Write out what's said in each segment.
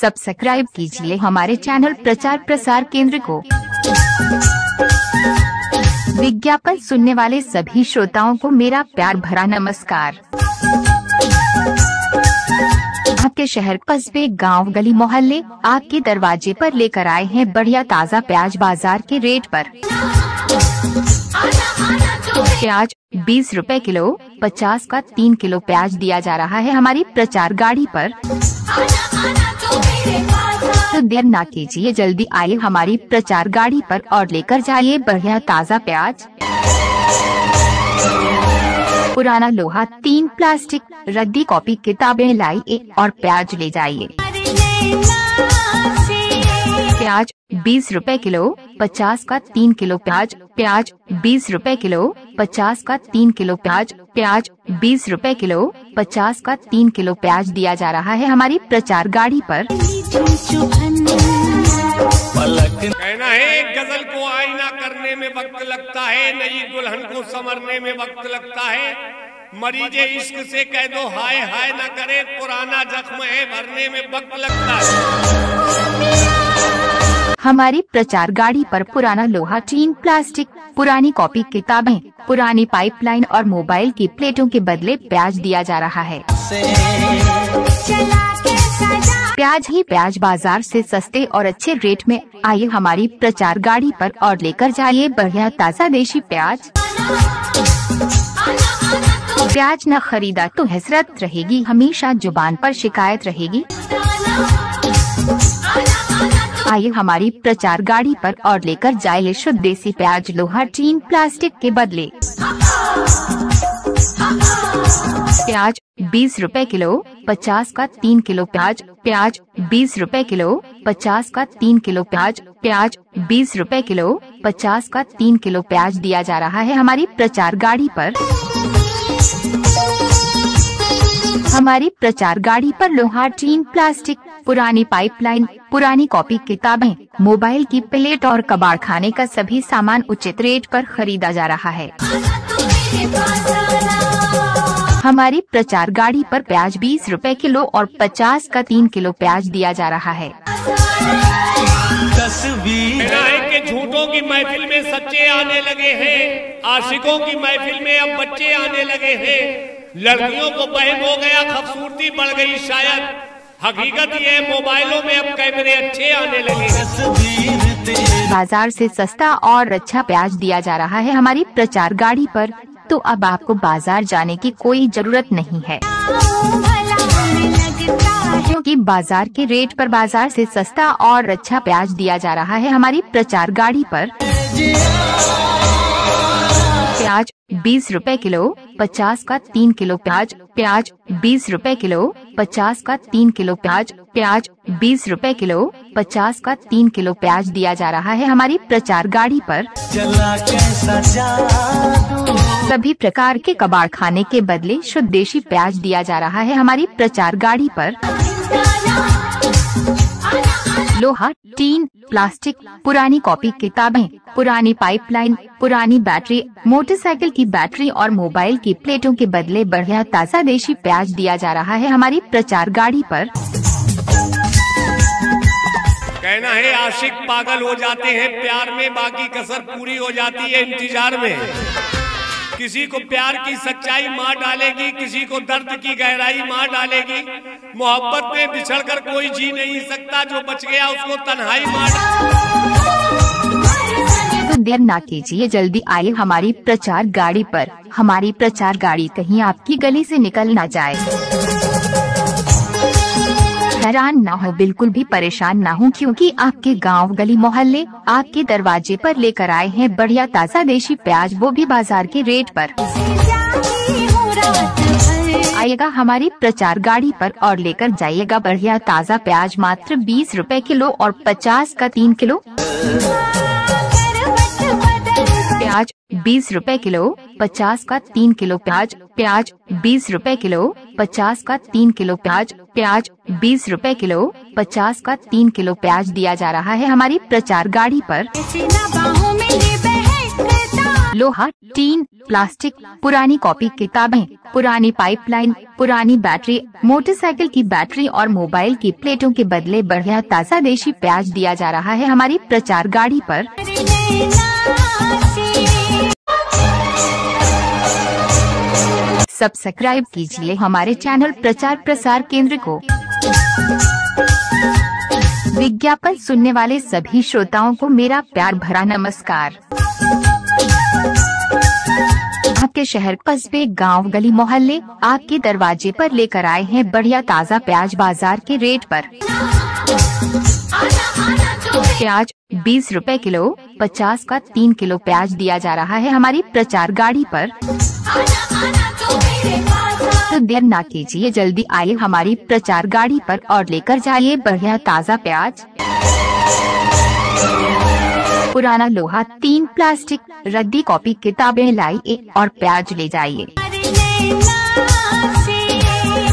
Subscribe कीजिए हमारे channel प्रचार प्रसार केंद्र को। विज्ञापन सुनने वाले सभी श्रोताओं को मेरा प्यार भरा नमस्कार। आपके शहर, कस्बे, गांव, गली, मोहल्ले आपके दरवाजे पर लेकर आए हैं बढ़िया ताज़ा प्याज बाजार के रेट पर। प्याज 20 रुपए किलो, 50 का 3 किलो प्याज दिया जा रहा है हमारी प्रचार गाड़ी पर। तो देर ना कीजिए, जल्दी आइए हमारी प्रचार गाड़ी पर और लेकर जाइए बढ़िया ताज़ा प्याज। पुराना लोहा, 3 प्लास्टिक, रद्दी, कॉपी, किताबें लाइए और प्याज ले जाइए। प्याज 20 रुपए किलो, 50 का 3 किलो प्याज। प्याज 20 रुपए किलो, 50 का 3 किलो प्याज। प्याज 20 रुपए किलो, 50 का 3 किलो प्याज दिया जा रहा है हमारी प्रचार गाड़ी पर। कहना है गजल को आईना करने में वक्त लगता है, नई दुल्हन को संवरने में वक्त लगता है। मरीजे इश्क से कह दो हाय हाय ना करे, पुराना जख्म है भरने में वक्त लगता है। हमारी प्रचार गाड़ी पर पुराना लोहा, 3 प्लास्टिक, पुरानी कॉपी, किताबें, पुरानी पाइपलाइन और मोबाइल की प्लेटों के बदले प्याज दिया जा रहा है। प्याज ही प्याज बाजार से सस्ते और अच्छे रेट में। आइए हमारी प्रचार गाड़ी पर और लेकर जाइए बढ़िया ताज़ा देशी प्याज। प्याज न खरीदा तो हसरत रहेगी, हमेशा जुबान पर शिकायत रहेगी। आइए हमारी प्रचार गाड़ी पर और लेकर जाइए शुद्ध देसी प्याज, लोहा, टीन, प्लास्टिक के बदले। प्याज 20 रुपए किलो, 50 का 3 किलो प्याज। प्याज 20 रुपए किलो, 50 का 3 किलो प्याज। प्याज 20 रुपए किलो, 50 का 3 किलो प्याज दिया जा रहा है हमारी प्रचार गाड़ी पर। हमारी प्रचार गाड़ी पर लोहा, टीन, प्लास्टिक, पुरानी पाइपलाइन, पुरानी कॉपी, किताबें, मोबाइल की प्लेट और कबाड़ खाने का सभी सामान उचित रेट पर खरीदा जा रहा है। हमारी प्रचार गाड़ी पर प्याज 20 रुपए किलो और 50 का 3 किलो प्याज दिया जा रहा है। झूठों की महफिल में सच्चे आने लगे हैं, आशिकों की महफिल में अब बच्चे आने लगे हैं। लड़कियों को बहम हो गया, खूबसूरती बढ़ गई शायद, हकीकत ये मोबाइलों में अब कैमरे अच्छे आने लगे। बाजार से सस्ता और अच्छा प्याज दिया जा रहा है हमारी प्रचार गाड़ी पर, तो अब आपको बाजार जाने की कोई जरूरत नहीं है, क्योंकि बाजार के रेट पर बाजार से सस्ता और अच्छा प्याज दिया जा रहा है हमारी प्रचार गाड़ी पर। प्याज 20 रुपए किलो, 50 का 3 किलो प्याज। प्याज 20 रुपए किलो, 50 का 3 किलो प्याज। प्याज 20 रुपए किलो, 50 का 3 किलो प्याज दिया जा रहा है हमारी प्रचार गाड़ी पर। सभी प्रकार के कबाड़ खाने के बदले शुद्ध देशी प्याज दिया जा रहा है हमारी प्रचार गाड़ी पर। लोहा, टीन, प्लास्टिक, पुरानी कॉपी, किताबें, पुरानी पाइपलाइन, पुरानी बैटरी, मोटरसाइकिल की बैटरी और मोबाइल की प्लेटों के बदले बढ़िया ताज़ा देशी प्याज दिया जा रहा है हमारी प्रचार गाड़ी पर। कहना है आशिक पागल हो जाते हैं प्यार में, बाकी कसर पूरी हो जाती है इंतजार में। किसी को प्यार की सच्चाई मार डालेगी, किसी को दर्द की गहराई मार डालेगी। मोहब्बत में बिछड़कर कोई जी नहीं सकता, जो बच गया उसको तन्हाई मार। तो देर ना कीजिए, जल्दी आइए हमारी प्रचार गाड़ी पर। हमारी प्रचार गाड़ी कहीं आपकी गली से निकल ना जाए। हैरान ना हो, बिल्कुल भी परेशान ना हो, क्योंकि आपके गांव, गली, मोहल्ले आपके दरवाजे पर लेकर आए हैं बढ़िया ताज़ा देशी प्याज, वो भी बाजार के रेट पर। आइएगा हमारी प्रचार गाड़ी पर और लेकर जाइएगा बढ़िया ताज़ा प्याज, मात्र 20 रुपए किलो और 50 का 3 किलो। प्याज 20 रुपए किलो, 50 का 3 किलो प्याज। प्याज 20 रुपए किलो, 50 का 3 किलो प्याज। प्याज 20 रुपए किलो, 50 का 3 किलो प्याज दिया जा रहा है हमारी प्रचार गाड़ी पर। लोहा, टीन, प्लास्टिक, पुरानी कॉपी किताबें, पुरानी पाइपलाइन, पुरानी बैटरी, मोटरसाइकिल की बैटरी और मोबाइल की प्लेटों के बदले बढ़िया ताजा देशी प्याज दिया जा रहा है हमारी प्रचार गाड़ी पर। सब्सक्राइब कीजिए हमारे चैनल प्रचार प्रसार केंद्र को। विज्ञापन सुनने वाले सभी श्रोताओं को मेरा प्यार भरा नमस्कार। आपके शहर, कस्बे, गांव, गली, मोहल्ले आपके दरवाजे पर लेकर आए हैं बढ़िया ताज़ा प्याज बाजार के रेट पर। प्याज 20 रुपए किलो, 50 का 3 किलो प्याज दिया जा रहा है हमारी प्रचार गाड़ी पर। तो देर ना कीजिए, जल्दी आइए हमारी प्रचार गाड़ी पर और लेकर जाइए बढ़िया ताज़ा प्याज। पुराना लोहा, टीन, प्लास्टिक, रद्दी कॉपी किताबें लाइए और प्याज ले जाइए।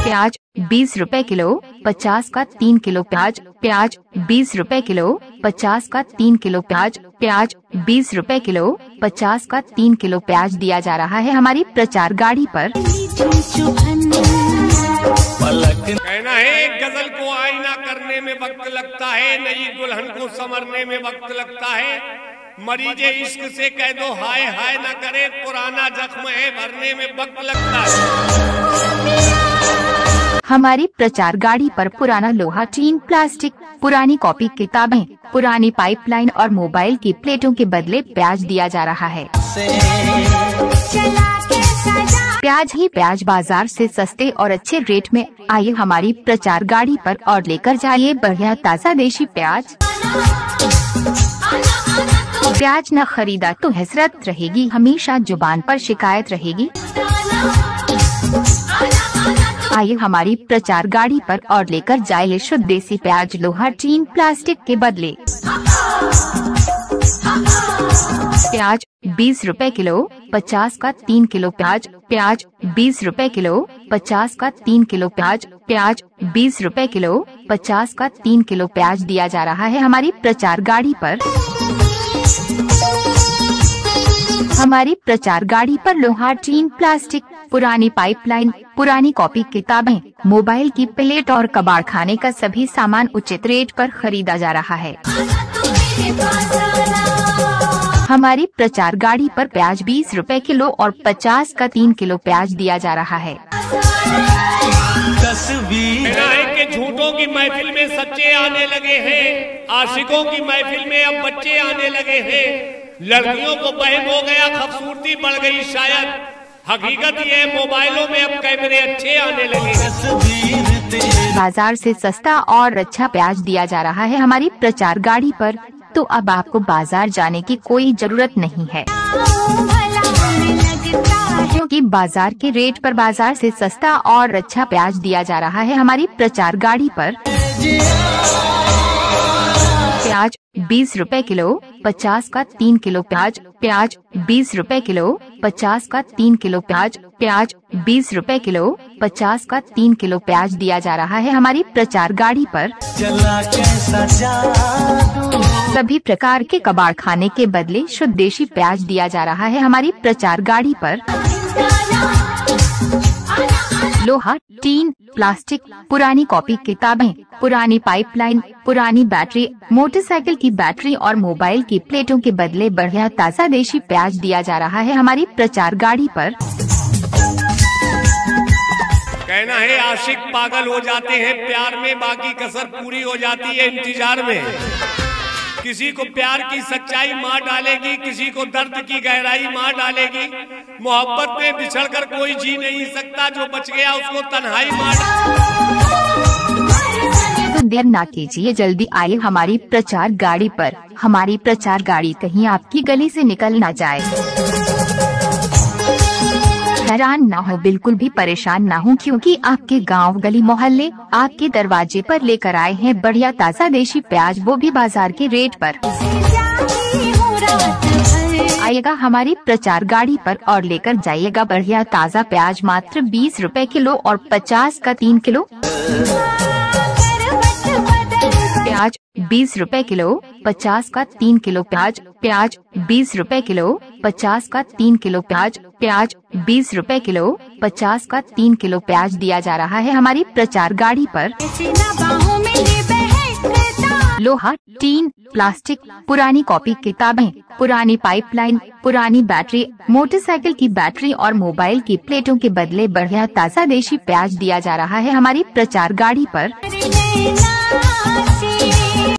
प्याज 20 रुपए किलो, 50 का 3 किलो प्याज। प्याज 20 रुपए किलो, 50 का 3 किलो प्याज। प्याज 20 रुपए किलो, 50 का 3 किलो प्याज दिया जा रहा है हमारी प्रचार गाड़ी पर। कहना है गजल को आईना करने में वक्त लगता है, नई दुल्हन को संवरने में वक्त लगता है। मरीजे इश्क से कह दो हाय हाय ना करे, पुराना जख्म है भरने में वक्त लगता है। हमारी प्रचार गाड़ी पर पुराना लोहा, टीन, प्लास्टिक, पुरानी कॉपी किताबें, पुरानी पाइपलाइन और मोबाइल की प्लेटों के बदले प्याज दिया जा रहा है। प्याज ही प्याज बाजार से सस्ते और अच्छे रेट में। आइए हमारी प्रचार गाड़ी पर और लेकर जाइए बढ़िया ताज़ा देशी प्याज। प्याज न खरीदा तो हसरत रहेगी, हमेशा जुबान पर शिकायत रहेगी। आइए हमारी प्रचार गाड़ी पर और लेकर जाइए शुद्ध देसी प्याज, लोहा, टीन, प्लास्टिक के बदले। प्याज 20 रुपए किलो, 50 का 3 किलो प्याज। प्याज 20 रुपए किलो, 50 का 3 किलो प्याज। प्याज 20 रुपए किलो, 50 का 3 किलो प्याज दिया जा रहा है हमारी प्रचार गाड़ी पर। हमारी प्रचार गाड़ी पर लोहा, टीन, प्लास्टिक, पुरानी पाइपलाइन, पुरानी कॉपी किताबें, मोबाइल की प्लेट और कबाड़ खाने का सभी सामान उचित रेट पर खरीदा जा रहा है। हमारी प्रचार गाड़ी पर प्याज 20 रुपए किलो और 50 का 3 किलो प्याज दिया जा रहा है। के झूठों की महफिल में सच्चे आने लगे हैं, आशिकों की महफिल में अब बच्चे आने लगे हैं। लड़कियों को बहम हो गया, खूबसूरती बढ़ गई शायद। हकीकत ये मोबाइलों में अब कैमरे अच्छे आने लगे। बाजार से सस्ता और अच्छा प्याज दिया जा रहा है हमारी प्रचार गाड़ी पर। तो अब आपको बाजार जाने की कोई जरूरत नहीं है, क्योंकि बाजार के रेट पर बाजार से सस्ता और अच्छा प्याज दिया जा रहा है हमारी प्रचार गाड़ी पर। प्याज 20 रुपए किलो, 50 का 3 किलो प्याज। प्याज 20 रुपए किलो, 50 का 3 किलो प्याज। प्याज 20 रुपए किलो, 50 का 3 किलो प्याज दिया जा रहा है हमारी प्रचार गाड़ी पर। सभी प्रकार के कबाड़ खाने के बदले शुद्ध देशी प्याज दिया जा रहा है हमारी प्रचार गाड़ी पर। लोहा, टीन, प्लास्टिक, पुरानी कॉपी किताबें, पुरानी पाइपलाइन, पुरानी बैटरी, मोटरसाइकिल की बैटरी और मोबाइल की प्लेटों के बदले बढ़िया ताज़ा देशी प्याज दिया जा रहा है हमारी प्रचार गाड़ी पर। कहना है आशिक पागल हो जाते हैं प्यार में, बाकी कसर पूरी हो जाती है इंतजार में। किसी को प्यार की सच्चाई मार डालेगी, किसी को दर्द की गहराई मार डालेगी। मोहब्बत में बिछड़कर कोई जी नहीं सकता, जो बच गया उसको तन्हाई मार। तो देर ना कीजिए, जल्दी आइए हमारी प्रचार गाड़ी पर। हमारी प्रचार गाड़ी कहीं आपकी गली से निकल ना जाए। हैरान ना हो, बिल्कुल भी परेशान ना हो, क्योंकि आपके गांव, गली, मोहल्ले आपके दरवाजे पर लेकर आए हैं बढ़िया ताज़ा देशी प्याज, वो भी बाजार के रेट पर। आइएगा हमारी प्रचार गाड़ी पर और लेकर जाइएगा बढ़िया ताज़ा प्याज मात्र 20 रुपए किलो और 50 का 3 किलो। प्याज 20 रुपए किलो 50 का 3 किलो प्याज, प्याज 20 रुपए किलो 50 का 3 किलो प्याज, प्याज 20 रुपए किलो 50 का 3 किलो प्याज दिया जा रहा है हमारी प्रचार गाड़ी पर। लोहा, टीन, प्लास्टिक, पुरानी कॉपी किताबें, पुरानी पाइपलाइन, पुरानी बैटरी, मोटरसाइकिल की बैटरी और मोबाइल की प्लेटों के बदले बढ़िया ताज़ा देशी प्याज दिया जा रहा है हमारी प्रचार गाड़ी पर।